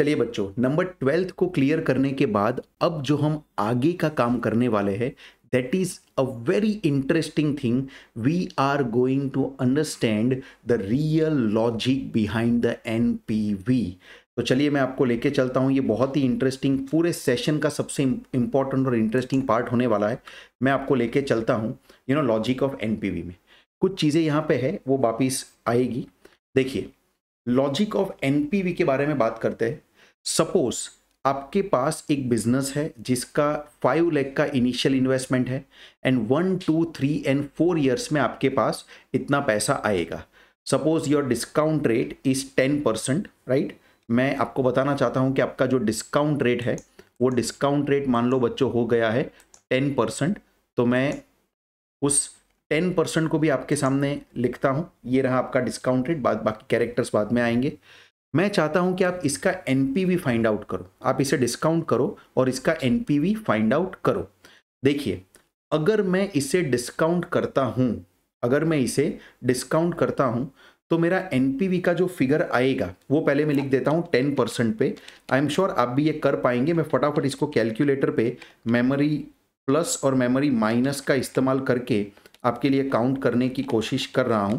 चलिए बच्चों, नंबर 12 को क्लियर करने के बाद अब जो हम आगे का काम करने वाले हैं, that is a very interesting thing. We are going to understand the real logic behind the NPV. तो चलिए मैं आपको लेके चलता हूँ, ये बहुत ही इंटरेस्टिंग, पूरे सेशन का सबसे इंपॉर्टेंट और इंटरेस्टिंग पार्ट होने वाला है। मैं आपको लेके चलता हूँ you know logic of NPV में। कुछ चीज़ें यहाँ पे है वो वापिस आएगी। देखिए, लॉजिक ऑफ एनपीवी के बारे में बात करते हैं। सपोज आपके पास एक बिजनेस है जिसका 5 लाख का इनिशियल इन्वेस्टमेंट है एंड 1, 2, 3 एंड 4 ईयर्स में आपके पास इतना पैसा आएगा। Suppose your discount rate is 10%, right. मैं आपको बताना चाहता हूं कि आपका जो डिस्काउंट रेट है वो डिस्काउंट रेट मान लो बच्चों हो गया है 10%। तो मैं उस 10% को भी आपके सामने लिखता हूं। ये रहा आपका डिस्काउंट रेट, बाकी कैरेक्टर्स बाद में आएंगे। मैं चाहता हूं कि आप इसका एनपीवी फाइंड आउट करो, आप इसे डिस्काउंट करो और इसका एनपीवी फाइंड आउट करो। देखिए, अगर मैं इसे डिस्काउंट करता हूं तो मेरा एनपीवी का जो फिगर आएगा वो पहले मैं लिख देता हूं 10% पे। आई एम श्योर आप भी ये कर पाएंगे। मैं फटाफट इसको कैलकुलेटर पे मेमोरी प्लस और मेमोरी माइनस का इस्तेमाल करके आपके लिए काउंट करने की कोशिश कर रहा हूं।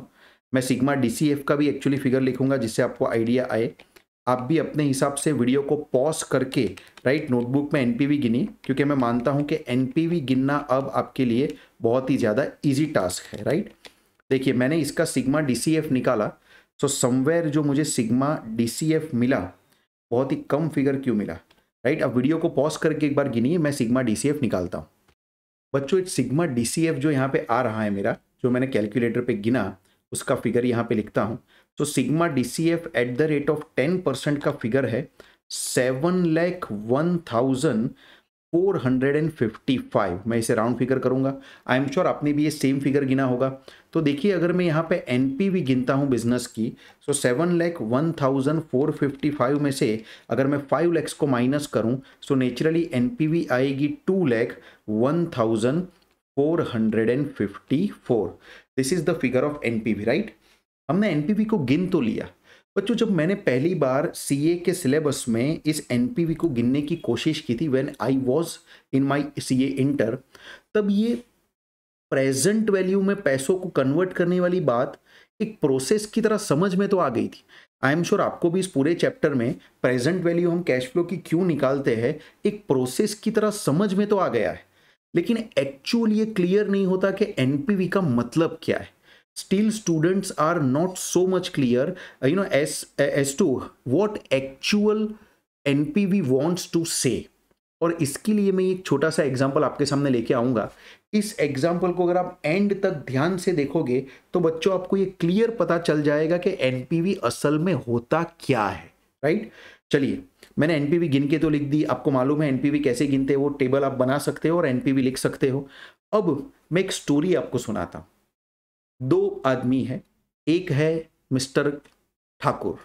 मैं सिग्मा DCF का भी एक्चुअली फिगर लिखूंगा जिससे आपको आइडिया आए। आप भी अपने हिसाब से वीडियो को पॉज करके, राइट, नोटबुक में एनपीवी गिनिए, क्योंकि मैं मानता हूं कि एनपीवी गिनना अब आपके लिए बहुत ही ज़्यादा ईजी टास्क है, राइट। देखिए, मैंने इसका सिग्मा DCF निकाला। सो समवेयर जो मुझे सिग्मा DCF मिला, बहुत ही कम फिगर क्यों मिला, राइट। अब वीडियो को पॉज करके एक बार गिनिए, मैं सिग्मा DCF निकालता हूँ। बच्चों, एक सिग्मा DCF जो यहाँ पे आ रहा है मेरा, जो मैंने कैलकुलेटर पे गिना, उसका फिगर यहाँ पे लिखता हूँ। तो sigma DCF at the rate of 10% का फिगर है 7,01,455। मैं इसे राउंड फिगर करूँगा। आई एम श्योर आपने भी ये सेम फिगर गिना होगा। तो देखिए, अगर मैं यहाँ पे एनपीवी गिनता हूँ बिजनेस की, सो 7,01,455 में से अगर मैं 5 लाख को माइनस करूँ, सो नेचुरली एनपीवी आएगी 2,01,454। This is the figure of NPV, right. हमने एनपीवी को गिन तो लिया बच्चों। जब मैंने पहली बार CA के सिलेबस में इस एनपीवी को गिनने की कोशिश की थी, when I was in my CA inter, तब ये प्रेजेंट वैल्यू में पैसों को कन्वर्ट करने वाली बात एक प्रोसेस की तरह समझ में तो आ गई थी। आई एम श्योर आपको भी इस पूरे चैप्टर में प्रेजेंट वैल्यू हम कैश फ्लो की क्यों निकालते हैं एक प्रोसेस की तरह समझ में तो आ गया है, लेकिन एक्चुअली ये क्लियर नहीं होता कि एनपीवी का मतलब क्या है। Still students are not so much clear as to what actual NPV wants to say। और इसके लिए मैं एक छोटा सा एग्जाम्पल आपके सामने लेके आऊँगा। इस एग्जाम्पल को अगर आप एंड तक ध्यान से देखोगे तो बच्चों आपको ये क्लियर पता चल जाएगा कि NPV असल में होता क्या है, राइट। चलिए, मैंने NPV गिन के तो लिख दी, आपको मालूम है NPV कैसे गिनते हैं, वो टेबल आप बना सकते हो और NPV लिख सकते हो। अब मैं एक स्टोरी आपको सुनाता हूँ। 2 आदमी है, एक है mister Thakur.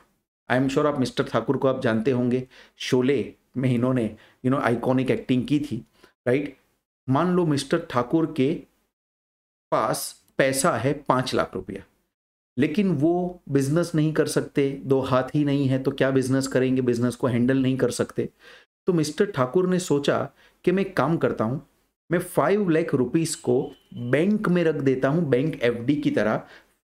I am sure आप मिस्टर ठाकुर को आप जानते होंगे, शोले में इन्होंने आइकॉनिक एक्टिंग की थी, राइट। मान लो मिस्टर ठाकुर के पास पैसा है 5 लाख रुपया, लेकिन वो बिजनेस नहीं कर सकते, 2 हाथ ही नहीं है तो क्या बिजनेस करेंगे, बिजनेस को हैंडल नहीं कर सकते। तो मिस्टर ठाकुर ने सोचा कि मैं एक काम करता हूँ, मैं 5 लाख रुपीस को बैंक में रख देता हूं, बैंक FD की तरह,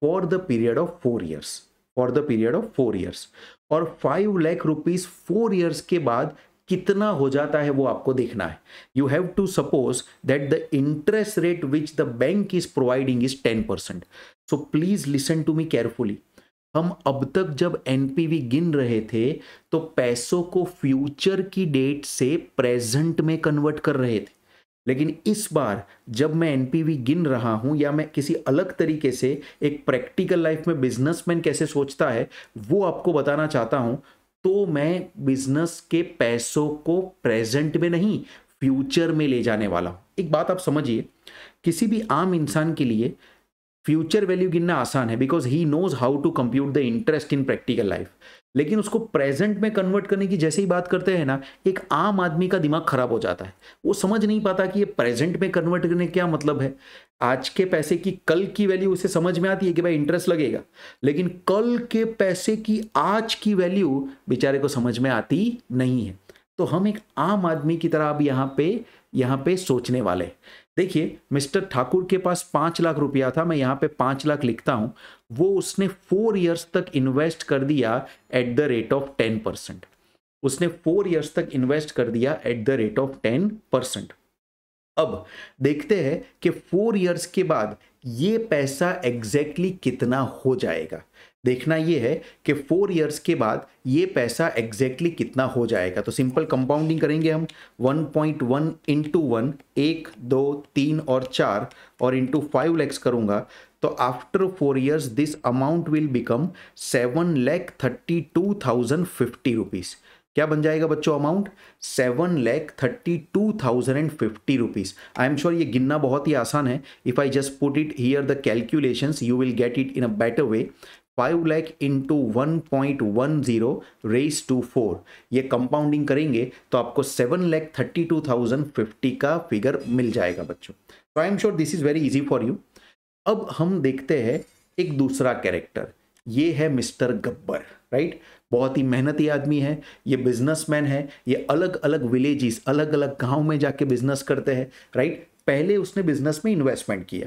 for the period of 4 years, for the period of 4 years. और 5 लाख रुपीस 4 इयर्स के बाद कितना हो जाता है वो आपको देखना है। You have to suppose that the interest rate which the bank is providing is 10%। So please listen to me carefully. हम अब तक जब एनपीवी गिन रहे थे तो पैसों को फ्यूचर की डेट से प्रेजेंट में कन्वर्ट कर रहे थे, लेकिन इस बार जब मैं एनपीवी गिन रहा हूं या मैं किसी अलग तरीके से एक प्रैक्टिकल लाइफ में बिजनेसमैन कैसे सोचता है वो आपको बताना चाहता हूं, तो मैं बिजनेस के पैसों को प्रेजेंट में नहीं फ्यूचर में ले जाने वाला हूं। एक बात आप समझिए, किसी भी आम इंसान के लिए फ्यूचर वैल्यू गिनना आसान है because he knows how to compute the interest in practical life, लेकिन उसको प्रेजेंट में कन्वर्ट करने की जैसे ही बात करते हैं ना, एक आम आदमी का दिमाग खराब हो जाता है। वो समझ नहीं पाता कि ये प्रेजेंट में कन्वर्ट करने क्या मतलब है। आज के पैसे की कल की वैल्यू उसे समझ में आती है कि भाई इंटरेस्ट लगेगा, लेकिन कल के पैसे की आज की वैल्यू बेचारे को समझ में आती नहीं है। तो हम एक आम आदमी की तरह अब यहाँ पे सोचने वाले। देखिए, मिस्टर ठाकुर के पास 5 लाख रुपया था, मैं यहाँ पे 5 लाख लिखता हूँ। वो उसने 4 इयर्स तक इन्वेस्ट कर दिया एट द रेट ऑफ 10%। उसने 4 इयर्स तक इन्वेस्ट कर दिया एट द रेट ऑफ 10%। अब देखते हैं कि 4 इयर्स के बाद ये पैसा एग्जैक्टली कितना हो जाएगा। देखना ये है कि 4 इयर्स के बाद ये पैसा एग्जैक्टली कितना हो जाएगा। तो सिंपल कंपाउंडिंग करेंगे हम, 1.1 इंटू 1, 1, 2, 3 और 4 और इंटू 5 लैक्स करूँगा। तो after 4 years this amount will become 7,32,050 rupees. क्या बन जाएगा बच्चों amount? 7,32,050 rupees. I am sure ये गिनना बहुत ही आसान है। If I just put it here the calculations you will get it in a better way. 5 lakh into 1.10 raise to 4, ये कंपाउंडिंग करेंगे तो आपको 7,32,050 का फिगर मिल जाएगा बच्चों। तो I am sure this is very easy for you. अब हम देखते हैं एक दूसरा कैरेक्टर, ये है मिस्टर गब्बर, राइट? बहुत ही मेहनती आदमी है, ये बिजनेसमैन है, ये अलग अलग विलेजेस, अलग अलग गांव में जाके बिजनेस करते हैं, राइट? पहले उसने बिजनेस में इन्वेस्टमेंट किया।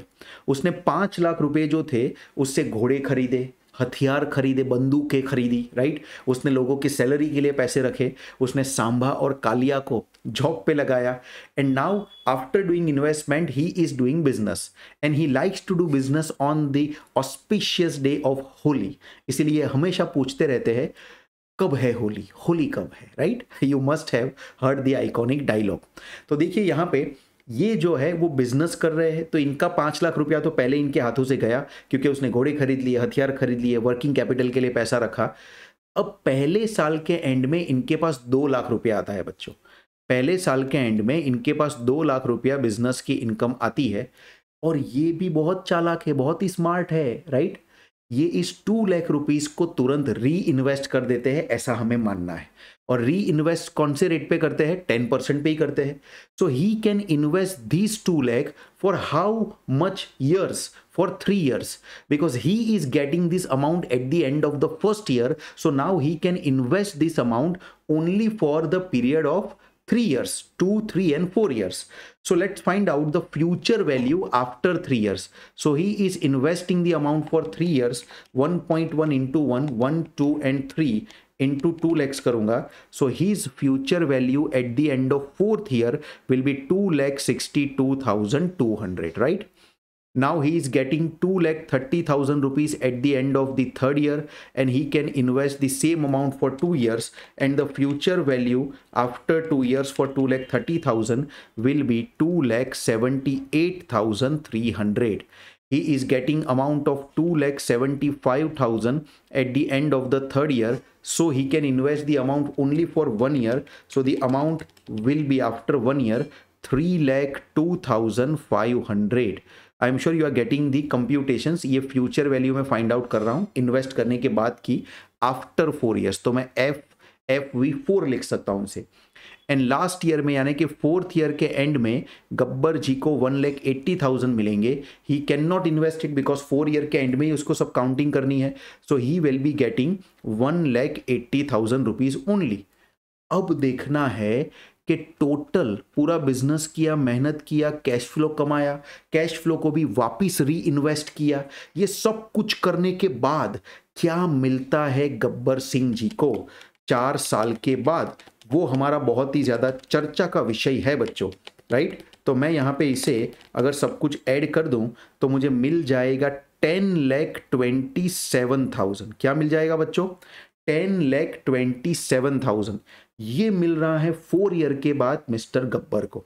उसने 5 लाख रुपए जो थे उससे घोड़े खरीदे, हथियार खरीदे, बंदूकें खरीदी, राइट? उसने लोगों की सैलरी के लिए पैसे रखे, उसने सांभा और कालिया को जॉब पे लगाया। And now after doing investment he is doing business and he likes to do business on the auspicious day of Holi. इसीलिए हमेशा पूछते रहते हैं कब है होली, होली कब है, right? You must have heard the iconic dialogue. तो देखिए यहाँ पे ये जो है वो बिजनेस कर रहे हैं, तो इनका 5 लाख रुपया तो पहले इनके हाथों से गया क्योंकि उसने घोड़े खरीद लिए, हथियार खरीद लिए, वर्किंग कैपिटल के लिए पैसा रखा। अब पहले साल के एंड में इनके पास 2 लाख रुपया आता है बच्चों। पहले साल के एंड में इनके पास 2 लाख रुपया बिजनेस की इनकम आती है। और ये भी बहुत चालाक है, बहुत ही स्मार्ट है, राइट? ये इस 2 लाख रुपीज़ को तुरंत री इन्वेस्ट कर देते हैं, ऐसा हमें मानना है। और री इन्वेस्ट कौन से रेट पे करते हैं? 10% पे ही करते हैं। So he can invest this 2 lakh for how much years? For 3 years, because he is getting this amount at the end of the first year. So now he can invest this amount only for the period of 3 years, 2, 3 and 4 years. So let's find out the future value after 3 years. So he is investing the amount for 3 years. 1.1 into 1, 1, 2 and 3 into 2 lakhs करूँगा. So his future value at the end of 4th year will be 2,62,200, right? Now he is getting 2,30,000 rupees at the end of the 3rd year and he can invest the same amount for 2 years and the future value after 2 years for 2,30,000 will be 2,78,300. He is getting amount of 2,75,000 at the end of the 3rd year. So he can invest the amount only for 1 year. So the amount will be after 1 year 3,02,500. I am sure you are getting the computations. ये future value में find out कर रहा हूँ invest करने के बाद की after 4 years. तो मैं FV4 लिख सकता हूँ इसे। एंड लास्ट ईयर में यानी कि 4th ईयर के एंड में गब्बर जी को 1,80,000 मिलेंगे। He can not invest it because 4 year के एंड में ही उसको सब काउंटिंग करनी है। So he will be getting 1,80,000 rupees only. अब देखना है कि टोटल पूरा बिजनेस किया, मेहनत किया, कैश फ्लो कमाया, कैश फ्लो को भी वापस री इन्वेस्ट किया, ये सब कुछ करने के बाद क्या मिलता है गब्बर सिंह जी को 4 साल के बाद? वो हमारा बहुत ही ज़्यादा चर्चा का विषय है बच्चों, राइट? तो मैं यहाँ पे इसे अगर सब कुछ ऐड कर दूँ तो मुझे मिल जाएगा 10,27,000। क्या मिल जाएगा बच्चों? 10,27,000 ये मिल रहा है 4 ईयर के बाद मिस्टर गब्बर को।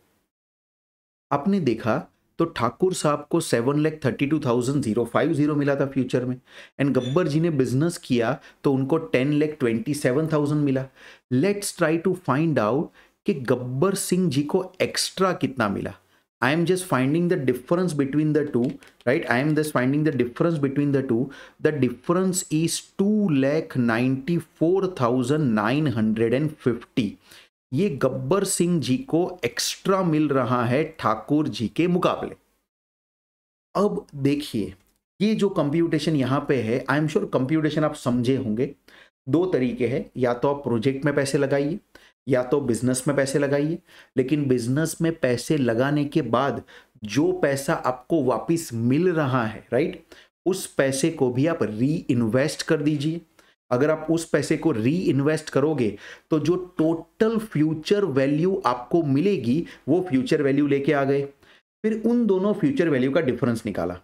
आपने देखा तो ठाकुर साहब को 7,32,050 मिला था फ्यूचर में, एंड गब्बर जी ने बिजनेस किया तो उनको 10,27,000 मिला। Let's try to find out कि गब्बर सिंह जी को एक्स्ट्रा कितना मिला। I am just finding the difference between the two, right? I am just finding the difference between the two. The difference is 2,94,950. ये गब्बर सिंह जी को एक्स्ट्रा मिल रहा है ठाकुर जी के मुकाबले। अब देखिए ये जो कंप्यूटेशन यहाँ पे है, आई एम श्योर कंप्यूटेशन आप समझे होंगे। दो तरीके हैं, या तो आप प्रोजेक्ट में पैसे लगाइए या तो बिजनेस में पैसे लगाइए, लेकिन बिजनेस में पैसे लगाने के बाद जो पैसा आपको वापस मिल रहा है, राइट, उस पैसे को भी आप रीइन्वेस्ट कर दीजिए। अगर आप उस पैसे को रीइन्वेस्ट करोगे तो जो टोटल फ्यूचर वैल्यू आपको मिलेगी वो फ्यूचर वैल्यू लेके आ गए। फिर उन दोनों फ्यूचर वैल्यू का डिफरेंस निकाला।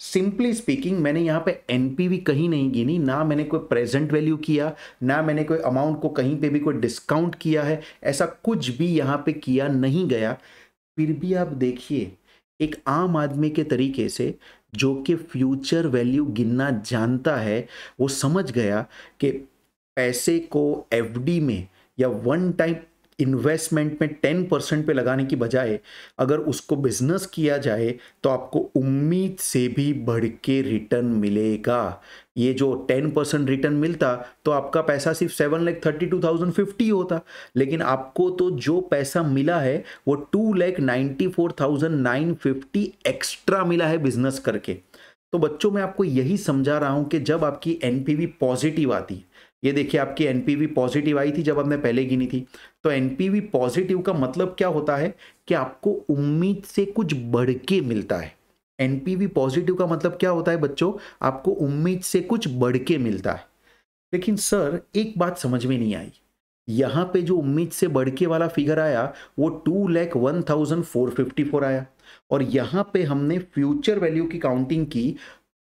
सिंपली स्पीकिंग मैंने यहाँ पे एनपीवी कहीं नहीं गिनी, ना मैंने कोई प्रेजेंट वैल्यू किया, ना मैंने कोई अमाउंट को कहीं पे भी कोई डिस्काउंट किया है, ऐसा कुछ भी यहाँ पे किया नहीं गया। फिर भी आप देखिए एक आम आदमी के तरीके से जो कि फ्यूचर वैल्यू गिनना जानता है, वो समझ गया कि पैसे को एफडी में या वन टाइम इन्वेस्टमेंट में 10% पे लगाने की बजाय अगर उसको बिजनेस किया जाए तो आपको उम्मीद से भी बढ़ के रिटर्न मिलेगा। ये जो 10% रिटर्न मिलता तो आपका पैसा सिर्फ 7,32,050 होता, लेकिन आपको तो जो पैसा मिला है वो 2,94,950 एक्स्ट्रा मिला है बिजनेस करके। तो बच्चों मैं आपको यही समझा रहा हूँ कि जब आपकी एनपीवी पॉजिटिव आती है, ये देखिए आपकी एनपीवी पॉजिटिव आई थी जब हमने पहले गिनी थी, तो एनपीवी पॉजिटिव का मतलब क्या होता है कि आपको उम्मीद से कुछ बढ़ के मिलता है। एनपीवी पॉजिटिव का मतलब क्या होता है बच्चों, आपको उम्मीद से कुछ बढ़ के मिलता है। लेकिन सर एक बात समझ में नहीं आई, यहाँ पे जो उम्मीद से बढ़ के वाला फिगर आया वो 2,01,454 आया, और यहाँ पे हमने फ्यूचर वैल्यू की काउंटिंग की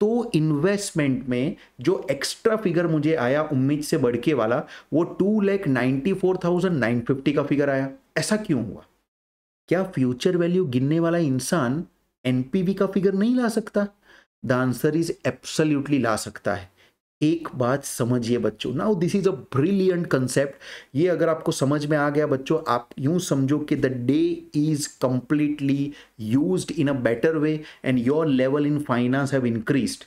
तो इन्वेस्टमेंट में जो एक्स्ट्रा फिगर मुझे आया उम्मीद से बढ़ के वाला वो 2,94,950 का फिगर आया। ऐसा क्यों हुआ? क्या फ्यूचर वैल्यू गिनने वाला इंसान एनपीवी का फिगर नहीं ला सकता? द आंसर इज एब्सोल्युटली ला सकता है। एक बात समझिए बच्चों, now this is a brilliant concept. ये अगर आपको समझ में आ गया बच्चों, आप यूं समझो कि the day is completely used in a better way and your level in finance have increased.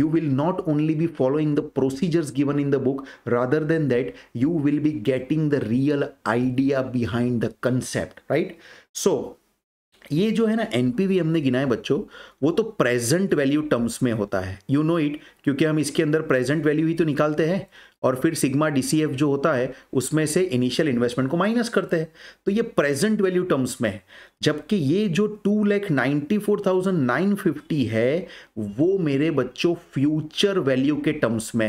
You will not only be following the procedures given in the book, rather than that you will be getting the real idea behind the concept, right? So ये जो है ना NPV हमने गिना है बच्चों, वो तो प्रेजेंट वैल्यू टर्म्स में होता है, यू नो इट, क्योंकि हम इसके अंदर प्रेजेंट वैल्यू ही तो निकालते हैं, और फिर सिग्मा डीसीएफ जो होता है उसमें से इनिशियल इन्वेस्टमेंट को माइनस करते हैं, तो ये प्रेजेंट वैल्यू टर्म्स में है। जबकि ये जो 2,94,950 है वो मेरे बच्चों फ्यूचर वैल्यू के टर्म्स में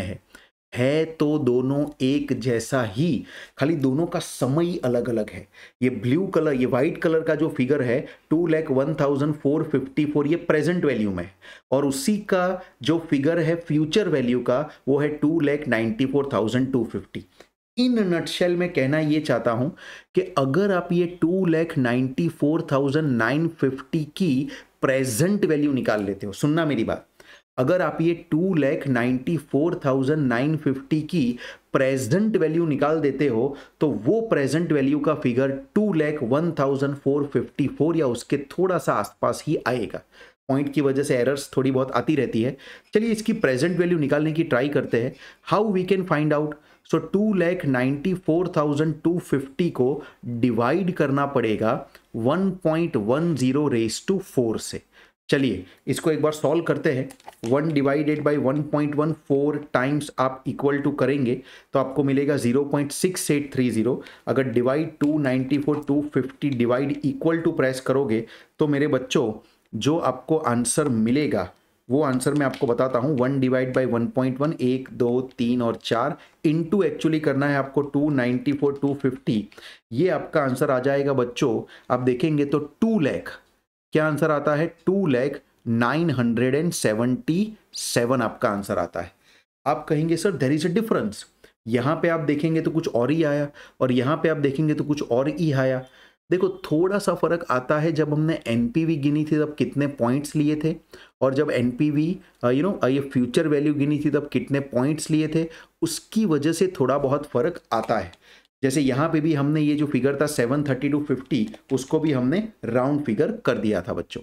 है तो दोनों एक जैसा ही, खाली दोनों का समय अलग अलग है। ये ब्लू कलर, ये वाइट कलर का जो फिगर है 2,01,454 ये प्रेजेंट वैल्यू में है, और उसी का जो फिगर है फ्यूचर वैल्यू का वो है 2,94,250। इन नटशेल में कहना ये चाहता हूँ कि अगर आप ये 2,94,950 की प्रेजेंट वैल्यू निकाल लेते हो, सुनना मेरी बात, अगर आप ये 2,94,950 की प्रेजेंट वैल्यू निकाल देते हो तो वो प्रेजेंट वैल्यू का फिगर 2,01,454 या उसके थोड़ा सा आसपास ही आएगा। पॉइंट की वजह से एरर्स थोड़ी बहुत आती रहती है। चलिए इसकी प्रेजेंट वैल्यू निकालने की ट्राई करते हैं, how we can find out. So 2,94,250 को डिवाइड करना पड़ेगा 1.10 raised to 4 से। चलिए इसको एक बार सॉल्व करते हैं। 1 डिवाइडेड बाई 1.14 टाइम्स आप इक्वल टू करेंगे तो आपको मिलेगा 0.6830। अगर divide 2,94,250 divide equal to press करोगे तो मेरे बच्चों जो आपको आंसर मिलेगा वो आंसर मैं आपको बताता हूँ। 1 डिवाइड बाई 1.1, 1, 2, 3 और 4 इनटू एक्चुअली करना है आपको 2,94,250। ये आपका आंसर आ जाएगा बच्चों, आप देखेंगे तो 2 लाख क्या आंसर आता है, 2,09,77 आपका आंसर आता है। आप कहेंगे sir there is a difference, यहाँ पे आप देखेंगे तो कुछ और ही आया और यहाँ पे आप देखेंगे तो कुछ और ही आया। देखो थोड़ा सा फर्क आता है, जब हमने एनपीवी गिनी थी तब कितने पॉइंट्स लिए थे, और जब एनपीवी ये फ्यूचर वैल्यू गिनी थी तब कितने पॉइंट्स लिए थे, उसकी वजह से थोड़ा बहुत फर्क आता है। जैसे यहाँ पे भी हमने ये जो फिगर था 730 to 50 उसको भी हमने राउंड फिगर कर दिया था बच्चों।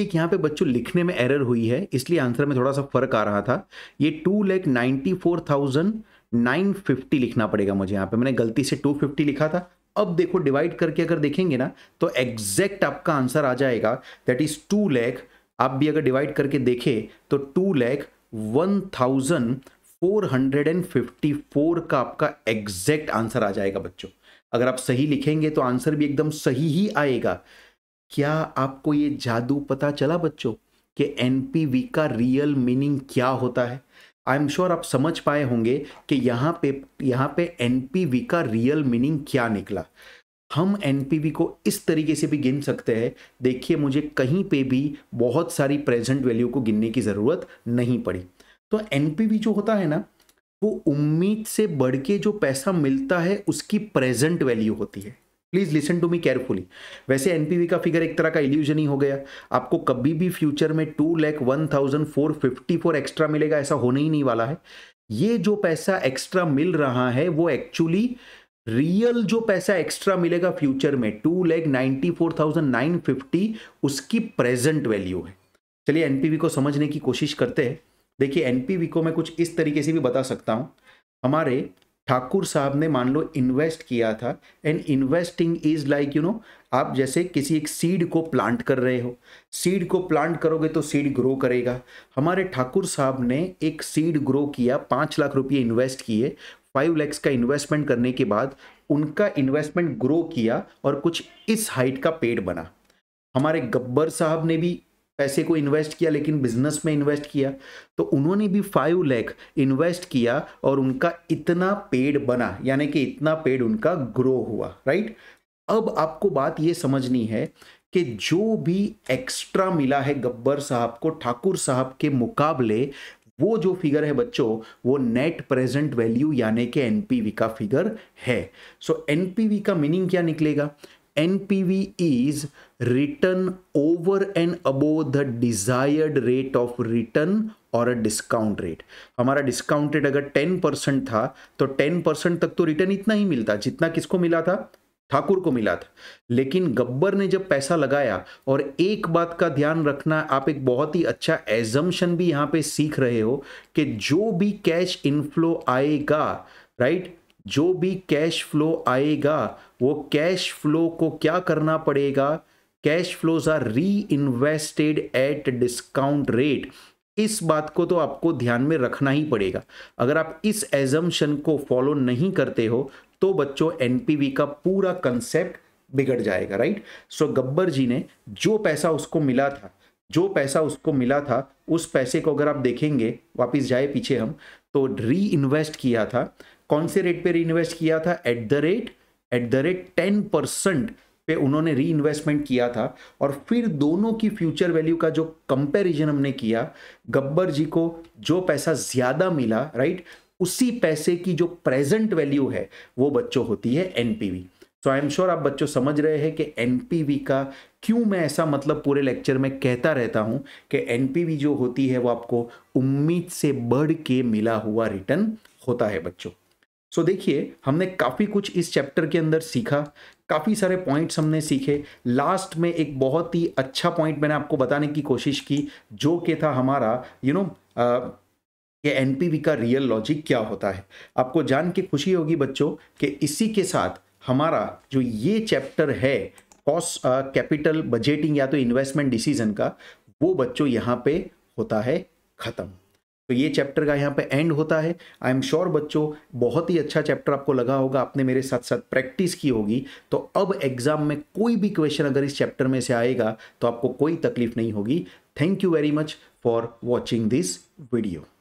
एक यहाँ पे बच्चों लिखने में एरर हुई है इसलिए आंसर में थोड़ा सा फर्क आ रहा था, ये 2,94,950 लिखना पड़ेगा मुझे। यहाँ पे मैंने गलती से 250 लिखा था। अब देखो डिवाइड करके अगर देखेंगे ना तो एग्जैक्ट आपका आंसर आ जाएगा, दैट इज 2 लाख। आप भी अगर डिवाइड करके देखें तो 2,01,454 का आपका एग्जैक्ट आंसर आ जाएगा बच्चों। अगर आप सही लिखेंगे तो आंसर भी एकदम सही ही आएगा। क्या आपको ये जादू पता चला बच्चों कि एनपीवी का रियल मीनिंग क्या होता है? आई एम श्योर आप समझ पाए होंगे कि यहाँ पे एनपीवी का रियल मीनिंग क्या निकला। हम एनपीवी को इस तरीके से भी गिन सकते हैं। देखिए मुझे कहीं पे भी बहुत सारी प्रेजेंट वैल्यू को गिनने की ज़रूरत नहीं पड़ी। तो एनपीवी जो होता है ना वो उम्मीद से बढ़ के जो पैसा मिलता है उसकी प्रेजेंट वैल्यू होती है। Please listen to me carefully. वैसे एनपीवी का फिगर एक तरह का इल्यूजन ही हो गया। आपको कभी भी फ्यूचर में 2,01,454 एक्स्ट्रा मिलेगा ऐसा होने ही नहीं वाला है। ये जो पैसा एक्स्ट्रा मिल रहा है वो एक्चुअली रियल जो पैसा एक्स्ट्रा मिलेगा फ्यूचर में 2,94,950 उसकी प्रेजेंट वैल्यू है। चलिए एनपीवी को समझने की कोशिश करते हैं। देखिए एनपीवी को मैं कुछ इस तरीके से भी बता सकता हूँ। हमारे ठाकुर साहब ने मान लो इन्वेस्ट किया था, and investing is like you know, आप जैसे किसी एक सीड को प्लांट कर रहे हो, सीड को प्लांट करोगे तो सीड ग्रो करेगा। हमारे ठाकुर साहब ने एक सीड ग्रो किया, 5 लाख रुपये इन्वेस्ट किए, 5 लाख का इन्वेस्टमेंट करने के बाद उनका इन्वेस्टमेंट ग्रो किया और कुछ इस हाइट का पेड़ बना। हमारे गब्बर साहब ने भी पैसे को इन्वेस्ट किया लेकिन बिजनेस में इन्वेस्ट किया, तो उन्होंने भी 5 लाख इन्वेस्ट किया और उनका इतना पेड़ बना, यानी कि इतना पेड़ उनका ग्रो हुआ, राइट। अब आपको बात ये समझनी है कि जो भी एक्स्ट्रा मिला है गब्बर साहब को ठाकुर साहब के मुकाबले, वो जो फिगर है बच्चों वो नेट प्रेजेंट वैल्यू यानी कि एनपीवी का फिगर है। सो एनपीवी का मीनिंग क्या निकलेगा? NPV is return over and above the desired rate of return और डिस्काउंट रेट। हमारा डिस्काउंट रेट अगर 10% था तो 10% तक तो रिटर्न इतना ही मिलता जितना किसको मिला था, ठाकुर को मिला था। लेकिन गब्बर ने जब पैसा लगाया, और एक बात का ध्यान रखना, आप एक बहुत ही अच्छा एजम्पशन भी यहाँ पे सीख रहे हो कि जो भी कैश इनफ्लो आएगा, राइट, जो भी कैश फ्लो आएगा वो कैश फ्लो को क्या करना पड़ेगा, cash flows are reinvested at discount rate. इस बात को तो आपको ध्यान में रखना ही पड़ेगा। अगर आप इस एजम्पशन को फॉलो नहीं करते हो तो बच्चों एनपीवी का पूरा कंसेप्ट बिगड़ जाएगा, राइट। सो गब्बर जी ने जो पैसा उसको मिला था उस पैसे को अगर आप देखेंगे, वापस जाए पीछे हम, तो री इन्वेस्ट किया था। कौन से रेट पे री इन्वेस्ट किया था? एट द रेट 10% पे उन्होंने री इन्वेस्टमेंट किया था। और फिर दोनों की फ्यूचर वैल्यू का जो कंपैरिजन हमने किया, गब्बर जी को जो पैसा ज़्यादा मिला, राइट, उसी पैसे की जो प्रेजेंट वैल्यू है वो बच्चों होती है NPV. So I am sure आप बच्चों समझ रहे हैं कि एनपीवी का क्यों मैं ऐसा मतलब पूरे लेक्चर में कहता रहता हूँ कि एनपीवी जो होती है वो आपको उम्मीद से बढ़ के मिला हुआ रिटर्न होता है बच्चों। सो देखिए हमने काफ़ी कुछ इस चैप्टर के अंदर सीखा, काफ़ी सारे पॉइंट्स हमने सीखे। लास्ट में एक बहुत ही अच्छा पॉइंट मैंने आपको बताने की कोशिश की जो कि था हमारा ये एनपीवी का रियल लॉजिक क्या होता है। आपको जान के खुशी होगी बच्चों कि इसी के साथ हमारा जो ये चैप्टर है कॉस्ट, कैपिटल, बजटिंग या तो इन्वेस्टमेंट डिसीजन का, वो बच्चों यहाँ पे होता है ख़त्म। तो ये चैप्टर का यहाँ पे एंड होता है। आई एम श्योर बच्चों बहुत ही अच्छा चैप्टर आपको लगा होगा, आपने मेरे साथ साथ प्रैक्टिस की होगी। तो अब एग्ज़ाम में कोई भी क्वेश्चन अगर इस चैप्टर में से आएगा तो आपको कोई तकलीफ नहीं होगी। Thank you very much for watching this video.